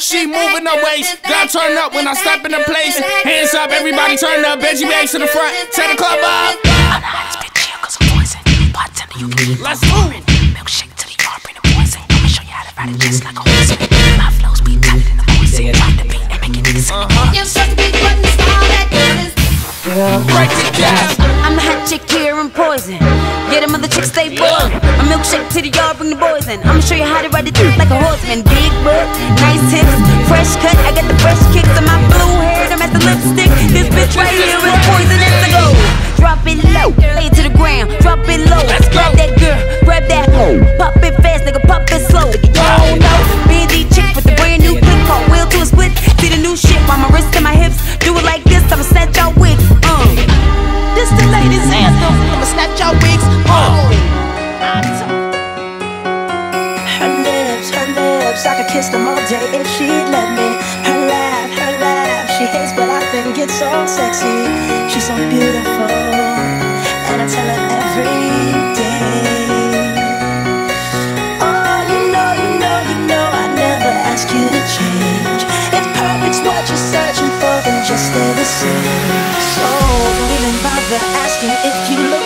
She moving her waist. God turn up when I stop in the place. Hands up, everybody turn up. Benji bags to the front. Set the club up. I'm the hottest bitch here 'cause I'm poison. Bartender, you get it. Let's move. Milkshake to the yard, bring the poison. I'ma show you how to ride it just like a horse. My flows be tighter than the poison. Drop the beat and make it easy. You suck the big button, style that is. Break the gas. I'm the hot chick here, I'm poison. Yeah, them other chicks stay boiling. My milkshake to the yard, bring the boys in. I'ma show you how to ride the dick like a horseman. Big butt, nice hips, fresh cut. I got the fresh kicks on my blue hair. I'm at the lipstick. This bitch right here is poison as I go. Drop it low, lay it to the ground. Drop it low. Grab that girl, grab that hoe. Pop it fast, nigga, pop it slow. Nigga, you don't know. Busy chick with the brand new click. Call wheel to a split. See the new shit on my wrist and my hips. Do it like this, I'ma snatch your wig. This the ladies' anthem. I'ma snatch your wigs. Her lips, I could kiss them all day if she'd let me. Her laugh, she hates but I think it's so sexy. She's so beautiful, and I tell her every day. Oh, you know, I never ask you to change. If perfect's what you're searching for, then just stay the same. So don't even bother asking if you look.